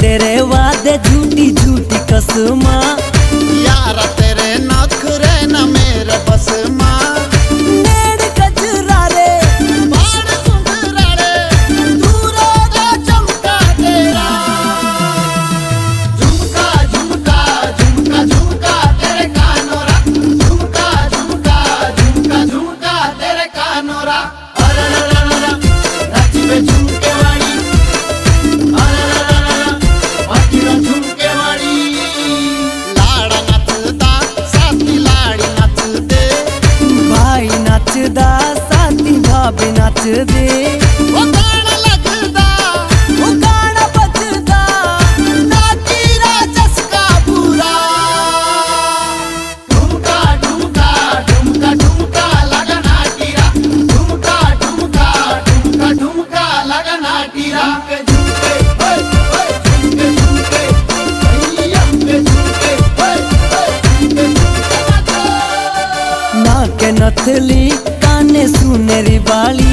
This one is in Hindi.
तेरे वादे झूठी झूठी कसमा यारा तेरे नखरे ना मेरे बस मा नेड़ कजरा रे बाण सुंदरा रे दूरा दा चमका तेरा झुमका झुमका झुमका झुमका तेरे कानोरा झुमका झुमका झुमका झुमका तेरे कानोरा दे वो गाना लगदा वो गाना बजदा नाची राजस का पूरा ठुमका ठुमका ठुमका ठुमका लगना टीरा ठुमका ठुमका ठुमका ठुमका लगना टीरा ना के नथली काने सुनरी वाली।